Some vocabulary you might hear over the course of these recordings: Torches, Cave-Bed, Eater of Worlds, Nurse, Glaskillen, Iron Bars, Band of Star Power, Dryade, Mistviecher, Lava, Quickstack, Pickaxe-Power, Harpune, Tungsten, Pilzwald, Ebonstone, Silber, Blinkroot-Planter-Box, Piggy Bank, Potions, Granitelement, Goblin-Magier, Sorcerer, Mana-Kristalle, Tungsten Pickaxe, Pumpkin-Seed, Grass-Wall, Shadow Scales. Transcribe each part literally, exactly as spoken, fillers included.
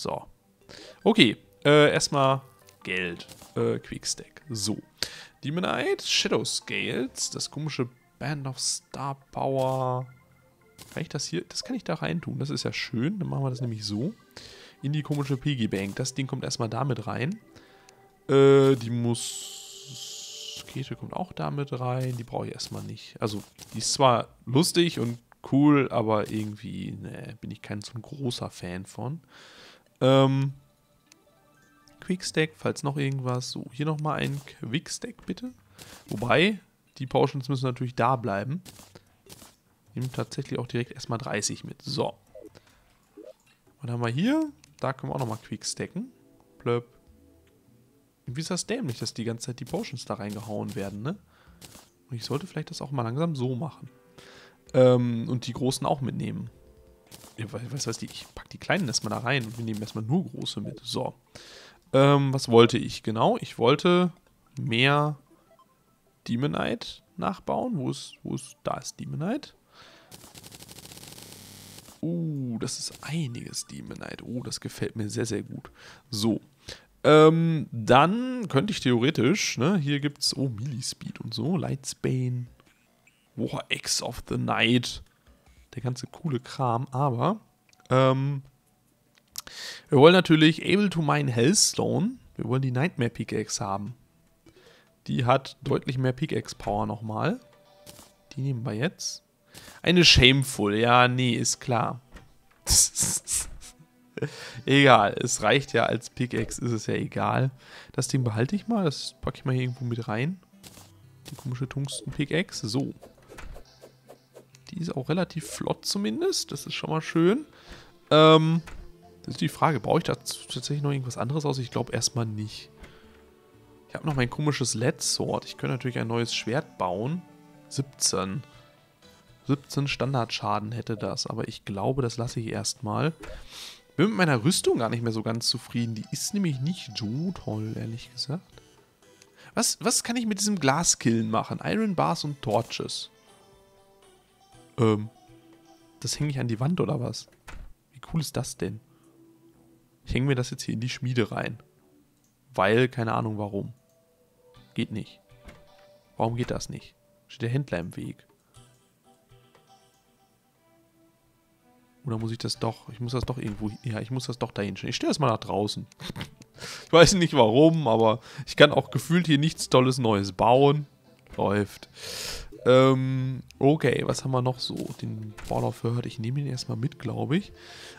So. Okay. Äh, erstmal Geld. Äh, Quickstack. So. Demonite, Shadow Scales, das komische Band of Star Power. Kann ich das hier? Das kann ich da rein tun. Das ist ja schön. Dann machen wir das nämlich so. In die komische Piggy Bank. Das Ding kommt erstmal damit rein. Äh, die Muskete kommt auch damit rein. Die brauche ich erstmal nicht. Also, die ist zwar lustig und cool, aber irgendwie, ne, bin ich kein so ein großer Fan von. Ähm, Quickstack, falls noch irgendwas. So, hier nochmal ein Quickstack, bitte. Wobei, die Potions müssen natürlich da bleiben. Nehmen tatsächlich auch direkt erstmal dreißig mit. So. Was haben wir hier? Da können wir auch nochmal Quickstacken. Plöpp. Irgendwie ist das dämlich, dass die ganze Zeit die Potions da reingehauen werden, ne? Und ich sollte vielleicht das auch mal langsam so machen. Ähm, und die großen auch mitnehmen. Ich weiß, weiß die, ich pack die kleinen erstmal da rein und wir nehmen erstmal nur große mit. So. Ähm, was wollte ich genau? Ich wollte mehr Demonite nachbauen. Wo ist, wo ist, da ist Demonite. Uh, das ist einiges Demonite. Oh, das gefällt mir sehr, sehr gut. So. Ähm, dann könnte ich theoretisch, ne, hier gibt's, oh, Millispeed und so, Lightsbane, War Axe of the Night, der ganze coole Kram, aber, ähm, wir wollen natürlich able to mine Hellstone, wir wollen die Nightmare Pickaxe haben. Die hat deutlich mehr Pickaxe-Power nochmal. Die nehmen wir jetzt. Eine Shameful, ja, nee, ist klar. Egal, es reicht ja, als Pickaxe ist es ja egal. Das Ding behalte ich mal, das packe ich mal hier irgendwo mit rein. Die komische Tungsten Pickaxe, so. Die ist auch relativ flott zumindest, das ist schon mal schön. Ähm, das ist die Frage, brauche ich da tatsächlich noch irgendwas anderes aus? Ich glaube erstmal nicht. Ich habe noch mein komisches L E D-Sword, ich könnte natürlich ein neues Schwert bauen. siebzehn. siebzehn Standardschaden hätte das, aber ich glaube, das lasse ich erstmal. Bin mit meiner Rüstung gar nicht mehr so ganz zufrieden. Die ist nämlich nicht so toll, ehrlich gesagt. Was, was kann ich mit diesem Glaskillen machen? Iron Bars und Torches. Ähm, das hänge ich an die Wand oder was? Wie cool ist das denn? Ich hänge mir das jetzt hier in die Schmiede rein. Weil, keine Ahnung warum. Geht nicht. Warum geht das nicht? Steht der Händler im Weg. Oder muss ich das doch, ich muss das doch irgendwo, ja, ich muss das doch dahin stellen. Ich stelle das mal nach draußen. Ich weiß nicht warum, aber ich kann auch gefühlt hier nichts Tolles Neues bauen. Läuft. Ähm, okay, was haben wir noch so? Den Ball of Hurt, ich nehme den erstmal mit, glaube ich.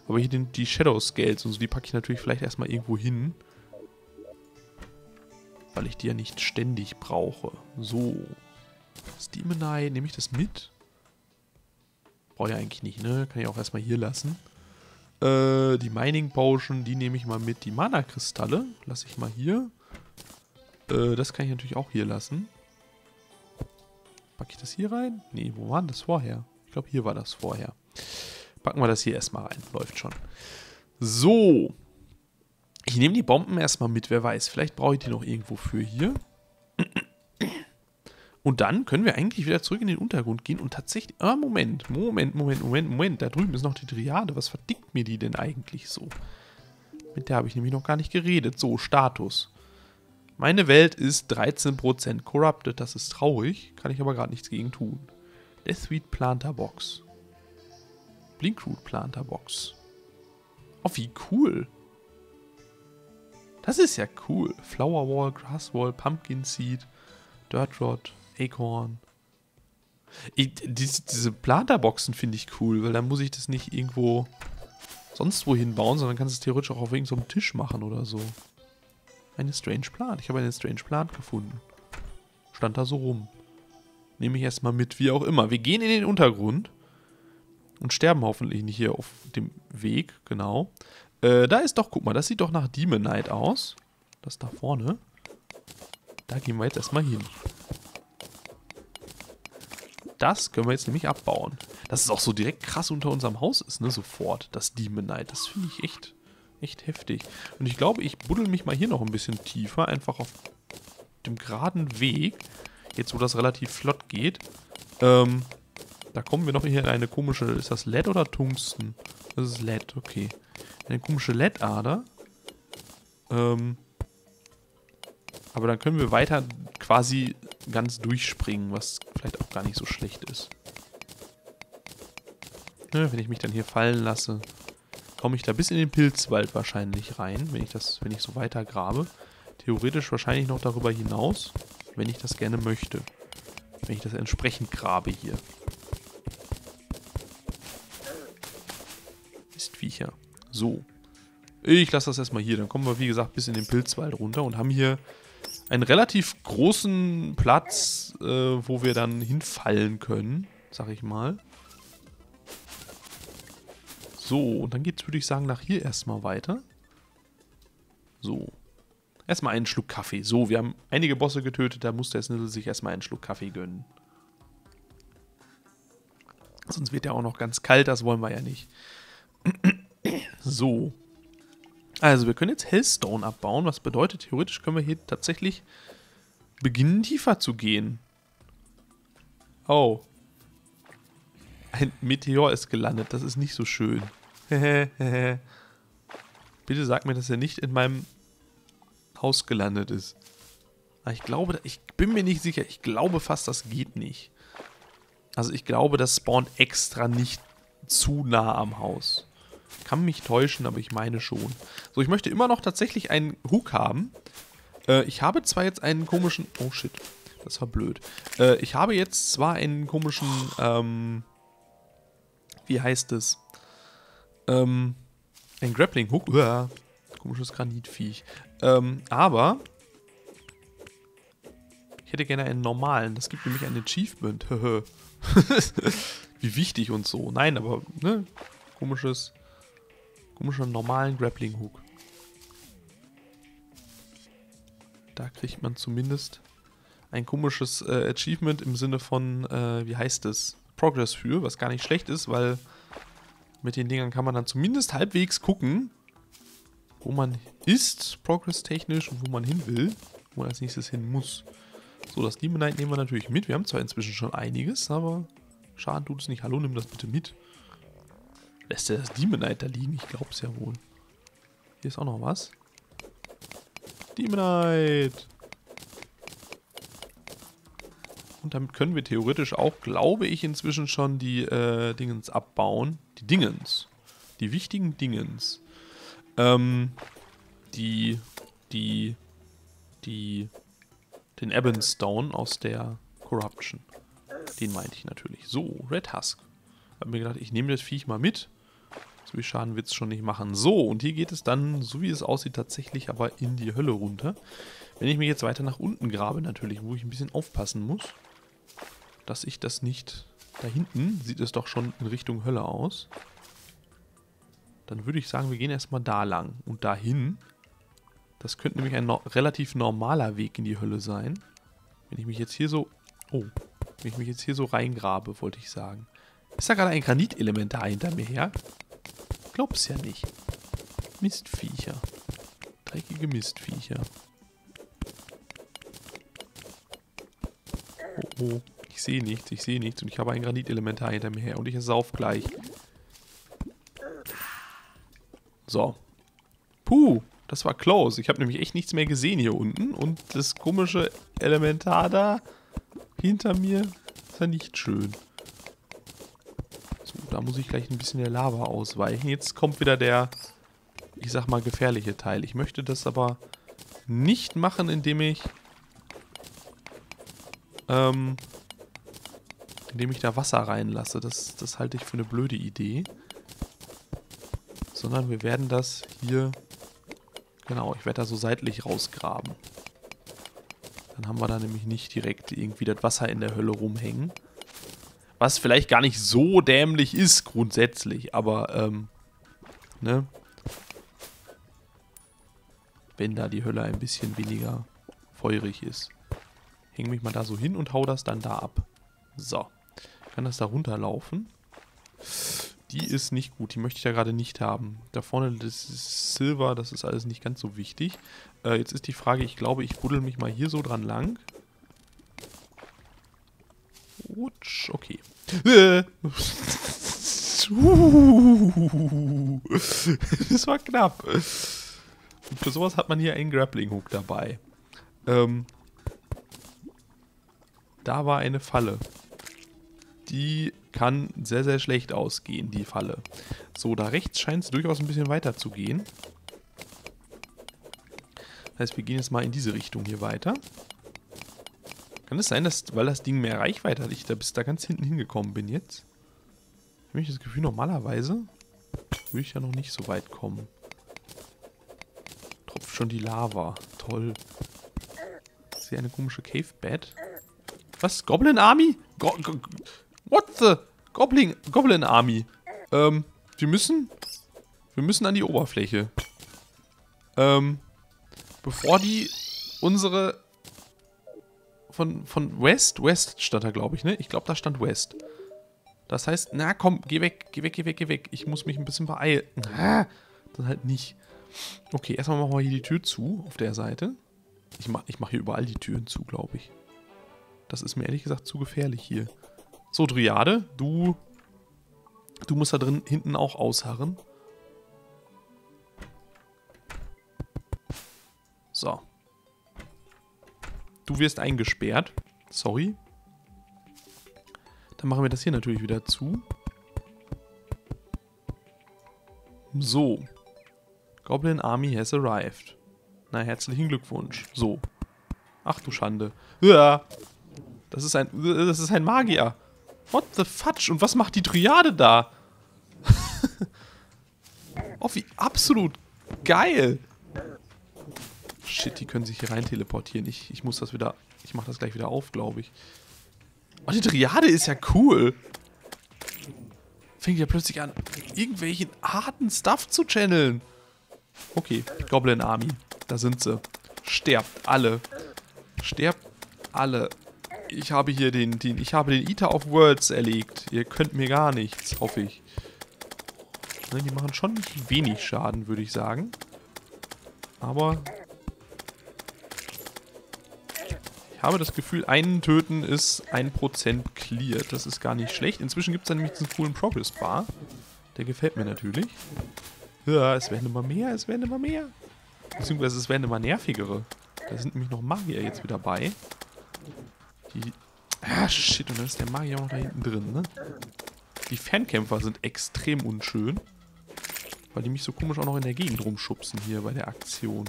Aber hier den, die Shadow Scales und so, die packe ich natürlich vielleicht erstmal irgendwo hin. Weil ich die ja nicht ständig brauche. So. Demonite, nehme ich das mit? Brauche ich eigentlich nicht, ne? Kann ich auch erstmal hier lassen. Äh, die Mining Potion, die nehme ich mal mit. Die Mana-Kristalle lasse ich mal hier. Äh, das kann ich natürlich auch hier lassen. Packe ich das hier rein? Ne, wo war das vorher? Ich glaube, hier war das vorher. Packen wir das hier erstmal rein. Läuft schon. So. Ich nehme die Bomben erstmal mit. Wer weiß, vielleicht brauche ich die noch irgendwo für hier. Und dann können wir eigentlich wieder zurück in den Untergrund gehen und tatsächlich... Ah, Moment, Moment, Moment, Moment, Moment. Da drüben ist noch die Dryade. Was verdickt mir die denn eigentlich so? Mit der habe ich nämlich noch gar nicht geredet. So, Status. Meine Welt ist dreizehn Prozent corrupted. Das ist traurig. Kann ich aber gerade nichts gegen tun. Deathweed-Planter-Box. Blinkroot-Planter-Box. Oh, wie cool. Das ist ja cool. Flower-Wall, Grass-Wall, Pumpkin-Seed, Dirt-Rod... Acorn. Ich, diese diese Planterboxen finde ich cool, weil dann muss ich das nicht irgendwo sonst wohin bauen, sondern kannst es theoretisch auch auf irgendeinem so Tisch machen oder so. Eine Strange Plant. Ich habe eine Strange Plant gefunden. Stand da so rum. Nehme ich erstmal mit, wie auch immer. Wir gehen in den Untergrund und sterben hoffentlich nicht hier auf dem Weg, genau. Äh, da ist doch, guck mal, das sieht doch nach Demonite aus. Das da vorne. Da gehen wir jetzt erstmal hin. Das können wir jetzt nämlich abbauen. Dass es auch so direkt krass unter unserem Haus ist, ne, sofort, das Demonite. Das finde ich echt, echt heftig. Und ich glaube, ich buddel mich mal hier noch ein bisschen tiefer, einfach auf dem geraden Weg, jetzt wo das relativ flott geht. Ähm, da kommen wir noch hier in eine komische, ist das L E D oder Tungsten? Das ist L E D, okay. Eine komische L E D-Ader. Ähm. Aber dann können wir weiter quasi ganz durchspringen, was vielleicht auch gar nicht so schlecht ist. Ne, wenn ich mich dann hier fallen lasse, komme ich da bis in den Pilzwald wahrscheinlich rein, wenn ich das, wenn ich so weiter grabe. Theoretisch wahrscheinlich noch darüber hinaus, wenn ich das gerne möchte. Wenn ich das entsprechend grabe hier. Mistviecher. So. Ich lasse das erstmal hier. Dann kommen wir, wie gesagt, bis in den Pilzwald runter und haben hier einen relativ großen Platz, äh, wo wir dann hinfallen können, sag ich mal. So, und dann geht's, würde ich sagen, nach hier erstmal weiter. So. Erstmal einen Schluck Kaffee. So, wir haben einige Bosse getötet, da muss der Snizzle sich erstmal einen Schluck Kaffee gönnen. Sonst wird der auch noch ganz kalt, das wollen wir ja nicht. So. Also, wir können jetzt Hellstone abbauen, was bedeutet, theoretisch können wir hier tatsächlich beginnen, tiefer zu gehen. Oh. Ein Meteor ist gelandet, das ist nicht so schön. Bitte sag mir, dass er nicht in meinem Haus gelandet ist. Aber ich glaube, ich bin mir nicht sicher, ich glaube fast, das geht nicht. Also ich glaube, das spawnt extra nicht zu nah am Haus. Kann mich täuschen, aber ich meine schon. So, ich möchte immer noch tatsächlich einen Hook haben. Äh, ich habe zwar jetzt einen komischen... Oh shit, das war blöd. Äh, ich habe jetzt zwar einen komischen... Ähm, wie heißt es? Ähm, ein Grappling Hook. Uah, komisches Granitviech. Ähm, aber... Ich hätte gerne einen normalen. Das gibt nämlich ein Achievement. Wie wichtig und so. Nein, aber... ne? Komisches... komischen normalen Grappling Hook. Da kriegt man zumindest ein komisches äh, Achievement im Sinne von, äh, wie heißt es, Progress für, was gar nicht schlecht ist, weil mit den Dingern kann man dann zumindest halbwegs gucken, wo man ist, progress-technisch, und wo man hin will, wo man als nächstes hin muss. So, das Demonite nehmen wir natürlich mit. Wir haben zwar inzwischen schon einiges, aber Schaden tut es nicht. Hallo, nimm das bitte mit. Lässt er das Demonite da liegen? Ich glaub's ja wohl. Hier ist auch noch was. Demonite! Und damit können wir theoretisch auch, glaube ich, inzwischen schon die äh, Dingens abbauen. Die Dingens. Die wichtigen Dingens. Ähm, die, die, die, den Ebonstone aus der Corruption. Den meinte ich natürlich. So, Red Husk. Hab mir gedacht, ich nehme das Viech mal mit. So viel Schaden wird es schon nicht machen. So, und hier geht es dann, so wie es aussieht, tatsächlich aber in die Hölle runter. Wenn ich mich jetzt weiter nach unten grabe natürlich, wo ich ein bisschen aufpassen muss, dass ich das nicht... Da hinten sieht es doch schon in Richtung Hölle aus. Dann würde ich sagen, wir gehen erstmal da lang und dahin. Das könnte nämlich ein no- relativ normaler Weg in die Hölle sein. Wenn ich mich jetzt hier so... Oh, wenn ich mich jetzt hier so reingrabe, wollte ich sagen. Ist da gerade ein Granitelementar hinter mir her? Glaub's ja nicht. Mistviecher. Dreckige Mistviecher. Oh, oh. Ich sehe nichts, ich sehe nichts. Und ich habe ein Granitelementar hinter mir her. Und ich ersauf gleich. So. Puh, das war close. Ich habe nämlich echt nichts mehr gesehen hier unten. Und das komische Elementar da hinter mir ist ja nicht schön. Da muss ich gleich ein bisschen der Lava ausweichen. Jetzt kommt wieder der, ich sag mal, gefährliche Teil. Ich möchte das aber nicht machen, indem ich ähm, indem ich da Wasser reinlasse. Das, das halte ich für eine blöde Idee. Sondern wir werden das hier, genau, ich werde da so seitlich rausgraben. Dann haben wir da nämlich nicht direkt irgendwie das Wasser in der Hölle rumhängen. Was vielleicht gar nicht so dämlich ist grundsätzlich, aber, ähm, ne? Wenn da die Hölle ein bisschen weniger feurig ist. Häng mich mal da so hin und hau das dann da ab. So. Kann das da runterlaufen? Die ist nicht gut, die möchte ich ja gerade nicht haben. Da vorne das ist Silber, das ist alles nicht ganz so wichtig. Äh, jetzt ist die Frage, ich glaube, ich buddel mich mal hier so dran lang. Rutsch, okay. Box. Uh, das war knapp. Und für sowas hat man hier einen Grappling Hook dabei. Ähm, da war eine Falle. Die kann sehr, sehr schlecht ausgehen, die Falle. So, da rechts scheint es durchaus ein bisschen weiter zu gehen. Das heißt, wir gehen jetzt mal in diese Richtung hier weiter. Kann es sein, dass, weil das Ding mehr Reichweite hat, ich da bis da ganz hinten hingekommen bin jetzt? Ich habe das Gefühl, normalerweise würde ich ja noch nicht so weit kommen. Tropft schon die Lava. Toll. Ich sehe eine komische Cave-Bed. Was? Goblin Army? Go go What the? Goblin, Goblin Army. Ähm, wir müssen... Wir müssen an die Oberfläche. Ähm, bevor die unsere... Von, von West? West stand da, glaube ich, ne? Ich glaube, da stand West. Das heißt, na komm, geh weg, geh weg, geh weg, geh weg. Ich muss mich ein bisschen beeilen. Ah, dann halt nicht. Okay, erstmal machen wir hier die Tür zu, auf der Seite. Ich mache ich mach hier überall die Türen zu, glaube ich. Das ist mir ehrlich gesagt zu gefährlich hier. So, Dryade, du... Du musst da drin hinten auch ausharren. So. Du wirst eingesperrt. Sorry. Dann machen wir das hier natürlich wieder zu. So. Goblin Army has arrived. Na, herzlichen Glückwunsch. So. Ach du Schande. Ja. Das ist ein, das ist ein Magier. What the fudge? Und was macht die Dryade da? Oh, wie absolut geil. Shit, die können sich hier rein teleportieren. Ich, ich muss das wieder... Ich mach das gleich wieder auf, glaube ich. Oh, die Dryade ist ja cool. Fängt ja plötzlich an, irgendwelchen harten Stuff zu channeln. Okay, Goblin Army. Da sind sie. Sterbt alle. Sterbt alle. Ich habe hier den... den ich habe den Eater of Worlds erlegt. Ihr könnt mir gar nichts, hoffe ich. Ne, die machen schon nicht wenig Schaden, würde ich sagen. Aber... Ich habe das Gefühl, einen töten ist ein Prozent cleared. Das ist gar nicht schlecht. Inzwischen gibt es da nämlich diesen coolen Progress-Bar. Der gefällt mir natürlich. Ja, es werden immer mehr, es werden immer mehr. Beziehungsweise es werden immer nervigere. Da sind nämlich noch Magier jetzt wieder bei. Die... Ah, shit, und dann ist der Magier auch noch da hinten drin, ne? Die Fernkämpfer sind extrem unschön. Weil die mich so komisch auch noch in der Gegend rumschubsen hier bei der Aktion.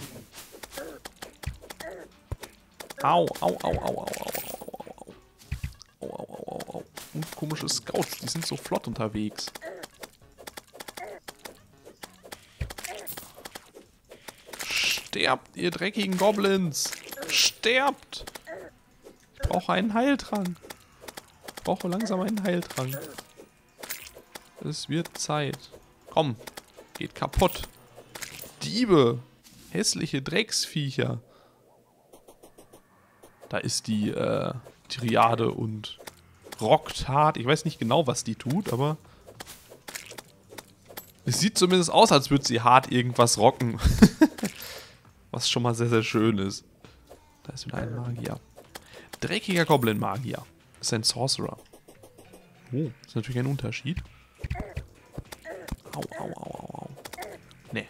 Au, au, au, au, au, au, au, au, au, au, au, au, au. Und komische Scouts, die sind so flott unterwegs. Sterbt, ihr dreckigen Goblins! Sterbt! Ich brauche einen Heiltrank. Ich brauche langsam einen Heiltrank. Es wird Zeit. Komm, geht kaputt. Diebe! Hässliche Drecksviecher. Da ist die äh, Dryade und rockt hart. Ich weiß nicht genau, was die tut, aber es sieht zumindest aus, als würde sie hart irgendwas rocken. Was schon mal sehr, sehr schön ist. Da ist wieder ein Magier. Dreckiger Goblin-Magier. Ist ein Sorcerer. Oh, ist natürlich ein Unterschied. Au, au, au, au, au. Nee.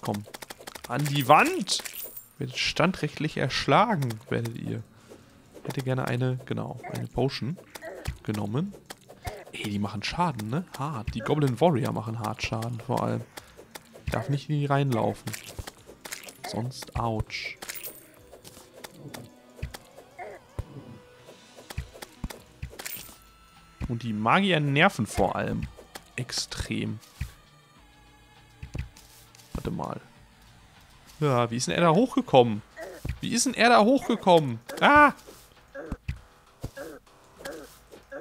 Komm. An die Wand! Werdet standrechtlich erschlagen, werdet ihr. Ich hätte gerne eine, genau, eine Potion genommen. Ey, die machen Schaden, ne? Hart. Die Goblin Warrior machen hart Schaden, vor allem. Ich darf nicht in die reinlaufen. Sonst, ouch. Und die Magier nerven vor allem. Extrem. Warte mal. Ja, wie ist denn er da hochgekommen? Wie ist denn er da hochgekommen? Ah!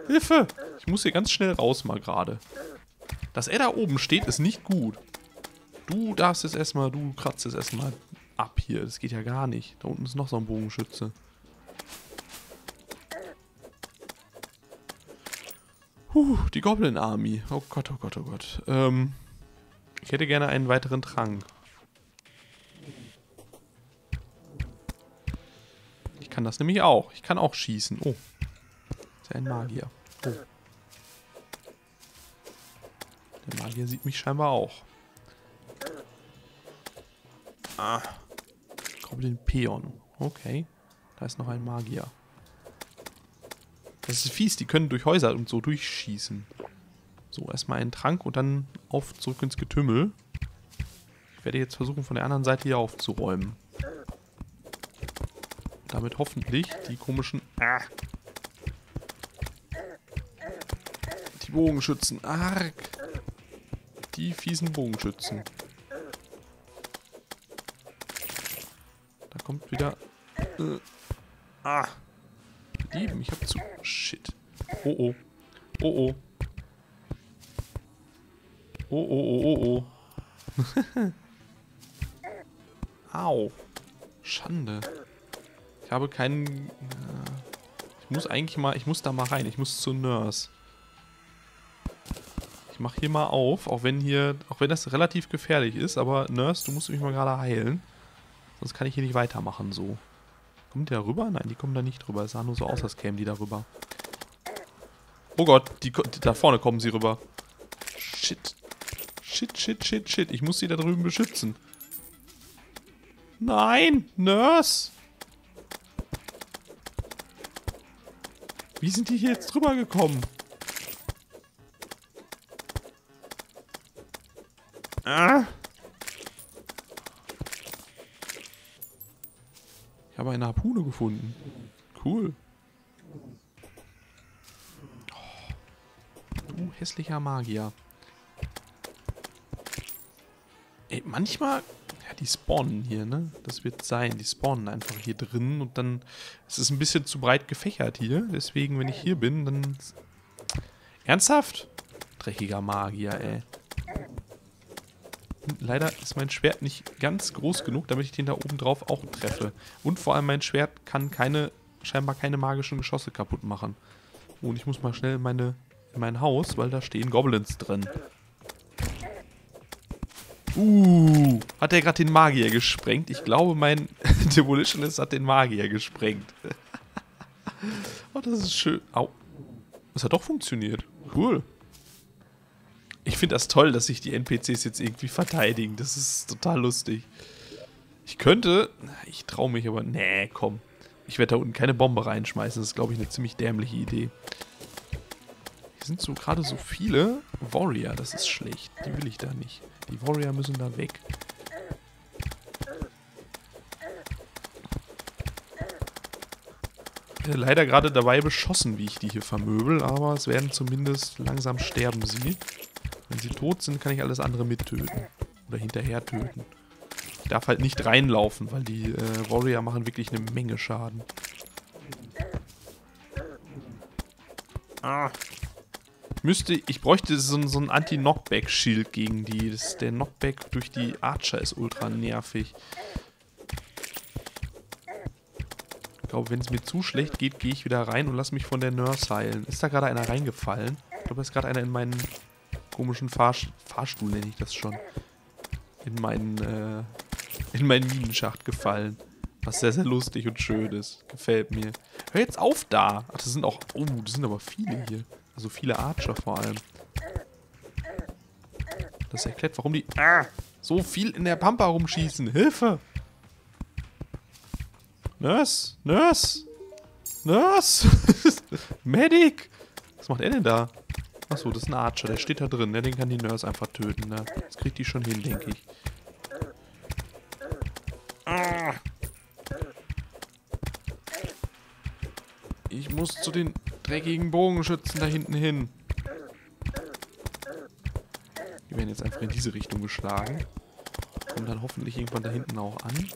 Hilfe! Ich muss hier ganz schnell raus mal gerade. Dass er da oben steht, ist nicht gut. Du darfst jetzt erstmal, du kratzt jetzt erstmal ab hier. Das geht ja gar nicht. Da unten ist noch so ein Bogenschütze. Huh, die Goblin Army. Oh Gott, oh Gott, oh Gott. Ähm, ich hätte gerne einen weiteren Trank. Ich kann das nämlich auch. Ich kann auch schießen. Oh. Ist ja ein Magier. Oh. Der Magier sieht mich scheinbar auch. Ah. Goblin Peon. Okay. Da ist noch ein Magier. Das ist fies, die können durch Häuser und so durchschießen. So, erstmal einen Trank und dann auf zurück ins Getümmel. Ich werde jetzt versuchen, von der anderen Seite hier aufzuräumen. Damit hoffentlich die komischen... Ah. Die Bogenschützen. Arg. Die fiesen Bogenschützen. Da kommt wieder... Äh, ah. Lieben, ich hab zu... Shit. Oh, oh. Oh, oh. Oh, oh, oh, oh, oh. Au. Schande. Ich habe keinen... Ich muss eigentlich mal... Ich muss da mal rein. Ich muss zur Nurse. Ich mache hier mal auf. Auch wenn hier... Auch wenn das relativ gefährlich ist. Aber Nurse, du musst mich mal gerade heilen. Sonst kann ich hier nicht weitermachen so. Kommt die da rüber? Nein, die kommen da nicht rüber. Es sah nur so aus, als kämen die da rüber. Oh Gott, die, die, da vorne kommen sie rüber. Shit. Shit, shit, shit, shit. Ich muss sie da drüben beschützen. Nein, Nurse! Wie sind die hier jetzt drüber gekommen? Ah! Ich habe eine Harpune gefunden. Cool. Oh, du hässlicher Magier. Ey, manchmal... Ja, die spawnen hier, ne? Das wird sein. Die spawnen einfach hier drin und dann... Es ist ein bisschen zu breit gefächert hier. Deswegen, wenn ich hier bin, dann... Ernsthaft? Dreckiger Magier, ey. Und leider ist mein Schwert nicht ganz groß genug, damit ich den da oben drauf auch treffe. Und vor allem mein Schwert kann keine... Scheinbar keine magischen Geschosse kaputt machen. Und ich muss mal schnell in, meine, in mein Haus, weil da stehen Goblins drin. Uh, hat der gerade den Magier gesprengt? Ich glaube, mein Demolitionist hat den Magier gesprengt. Oh, das ist schön. Au. Das hat doch funktioniert. Cool. Ich finde das toll, dass sich die N P Cs jetzt irgendwie verteidigen. Das ist total lustig. Ich könnte... Ich traue mich aber... Nee, komm. Ich werde da unten keine Bombe reinschmeißen. Das ist, glaube ich, eine ziemlich dämliche Idee. Hier sind so gerade so viele Warrior. Das ist schlecht. Die will ich da nicht. Die Warrior müssen da weg. Ich bin leider gerade dabei beschossen, wie ich die hier vermöbel, aber es werden zumindest langsam sterben sie. Wenn sie tot sind, kann ich alles andere mittöten. Oder hinterher töten. Ich darf halt nicht reinlaufen, weil die äh, Warrior machen wirklich eine Menge Schaden. Ah. Müsste, ich bräuchte so, so ein Anti-Knockback-Schild gegen die. Das, der Knockback durch die Archer ist ultra nervig. Ich glaube, wenn es mir zu schlecht geht, gehe ich wieder rein und lasse mich von der Nurse heilen. Ist da gerade einer reingefallen? Ich glaube, da ist gerade einer in meinen komischen Fahr Fahrstuhl, nenne ich das schon. In meinen, äh, in meinen Minenschacht gefallen. Was sehr, sehr lustig und schön ist. Gefällt mir. Hör jetzt auf da! Ach, das sind auch... Oh, das sind aber viele hier. Also viele Archer vor allem. Das erklärt, warum die ah, so viel in der Pampa rumschießen. Hilfe! Nurse! Nurse! Nurse! Medic! Was macht er denn da? Achso, das ist ein Archer. Der steht da drin. Den kann die Nurse einfach töten. Ne? Das kriegt die schon hin, denke ich. Ah. Ich muss zu den dreckigen Bogenschützen da hinten hin. Die werden jetzt einfach in diese Richtung geschlagen. Kommen dann hoffentlich irgendwann da hinten auch an.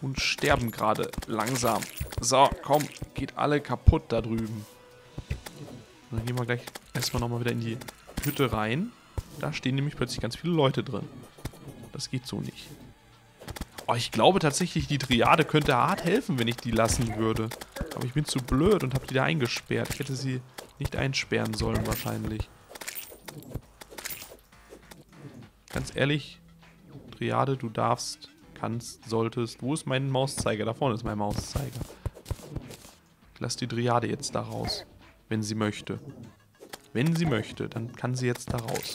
Und sterben gerade langsam. So, komm, geht alle kaputt da drüben. Und dann gehen wir gleich erstmal nochmal wieder in die Hütte rein. Da stehen nämlich plötzlich ganz viele Leute drin. Das geht so nicht. Oh, ich glaube tatsächlich, die Dryade könnte hart helfen, wenn ich die lassen würde. Aber ich bin zu blöd und habe die da eingesperrt. Ich hätte sie nicht einsperren sollen wahrscheinlich. Ganz ehrlich, Dryade, du darfst, kannst, solltest. Wo ist mein Mauszeiger? Da vorne ist mein Mauszeiger. Ich lasse die Dryade jetzt da raus, wenn sie möchte. Wenn sie möchte, dann kann sie jetzt da raus.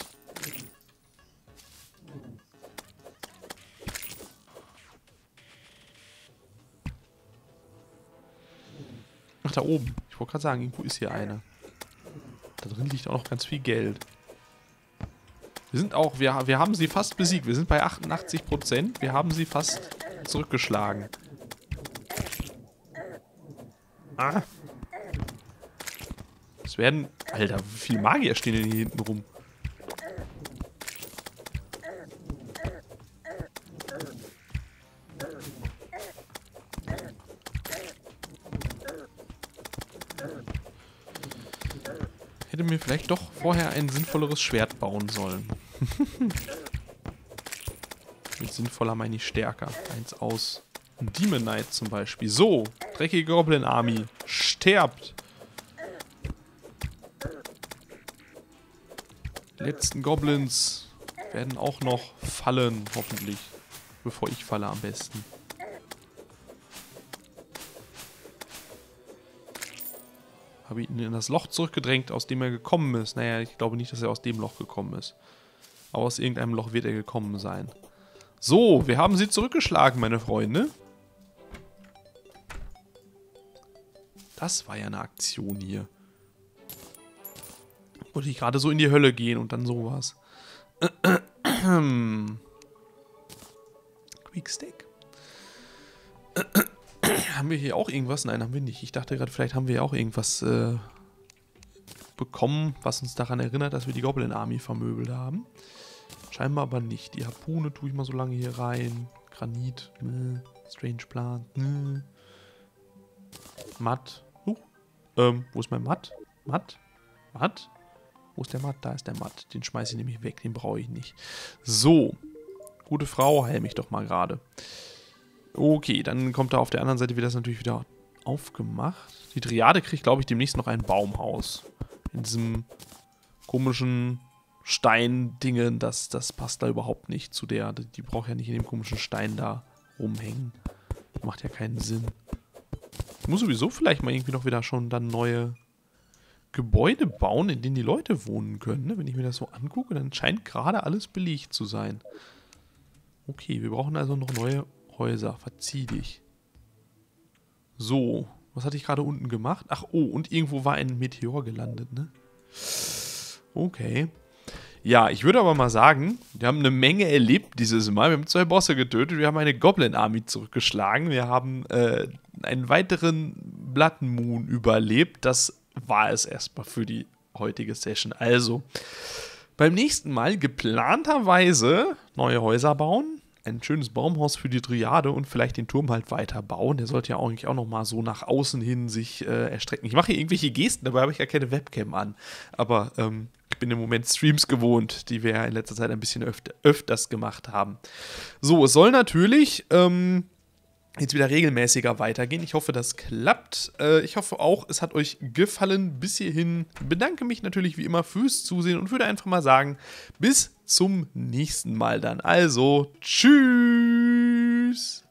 Ach, da oben. Ich wollte gerade sagen, irgendwo ist hier eine. Da drin liegt auch noch ganz viel Geld. Wir sind auch, wir, wir haben sie fast besiegt. Wir sind bei achtundachtzig Prozent. Wir haben sie fast zurückgeschlagen. Ah. Es werden... Alter, wie viele Magier stehen denn hier hinten rum? Hätte mir vielleicht doch vorher ein sinnvolleres Schwert bauen sollen. Mit sinnvoller meine ich stärker. Eins aus. Demonite zum Beispiel. So, dreckige Goblin Army. Sterbt! Die letzten Goblins werden auch noch fallen, hoffentlich. Bevor ich falle am besten. Habe ich ihn in das Loch zurückgedrängt, aus dem er gekommen ist. Naja, ich glaube nicht, dass er aus dem Loch gekommen ist. Aber aus irgendeinem Loch wird er gekommen sein. So, wir haben sie zurückgeschlagen, meine Freunde. Das war ja eine Aktion hier. Wollte ich gerade so in die Hölle gehen und dann sowas. Quickstack. Haben wir hier auch irgendwas? Nein, haben wir nicht. Ich dachte gerade, vielleicht haben wir ja auch irgendwas äh, bekommen, was uns daran erinnert, dass wir die Goblin Army vermöbelt haben. Scheinbar aber nicht. Die Harpune tue ich mal so lange hier rein. Granit. Mh. Strange Plant. Mh. Matt. Huh. Ähm, wo ist mein Matt? Matt? Matt? Wo ist der Matt? Da ist der Matt. Den schmeiße ich nämlich weg. Den brauche ich nicht. So. Gute Frau, heil mich doch mal gerade. Okay, dann kommt da auf der anderen Seite wieder das natürlich wieder aufgemacht. Die Dryade kriegt, glaube ich, demnächst noch ein Baumhaus. In diesem komischen Steindingen. Das, das passt da überhaupt nicht zu der. Die braucht ja nicht in dem komischen Stein da rumhängen. Macht ja keinen Sinn. Ich muss sowieso vielleicht mal irgendwie noch wieder schon dann neue Gebäude bauen, in denen die Leute wohnen können. Ne? Wenn ich mir das so angucke, dann scheint gerade alles belegt zu sein. Okay, wir brauchen also noch neue Häuser. Verzieh dich. So, was hatte ich gerade unten gemacht? Ach, oh, und irgendwo war ein Meteor gelandet, ne? Okay. Ja, ich würde aber mal sagen, wir haben eine Menge erlebt dieses Mal. Wir haben zwei Bosse getötet, wir haben eine Goblin Army zurückgeschlagen, wir haben äh, einen weiteren Blood Moon überlebt. Das war es erstmal für die heutige Session. Also, beim nächsten Mal geplanterweise neue Häuser bauen, ein schönes Baumhaus für die Dryade und vielleicht den Turm halt weiter bauen. Der sollte ja eigentlich auch nochmal so nach außen hin sich äh, erstrecken. Ich mache hier irgendwelche Gesten, dabei habe ich ja keine Webcam an. Aber ähm, ich bin im Moment Streams gewohnt, die wir ja in letzter Zeit ein bisschen öfter, öfters gemacht haben. So, es soll natürlich... Ähm, jetzt wieder regelmäßiger weitergehen. Ich hoffe, das klappt. Ich hoffe auch, es hat euch gefallen bis hierhin. Ich bedanke mich natürlich wie immer fürs Zusehen und würde einfach mal sagen, bis zum nächsten Mal dann. Also, tschüss!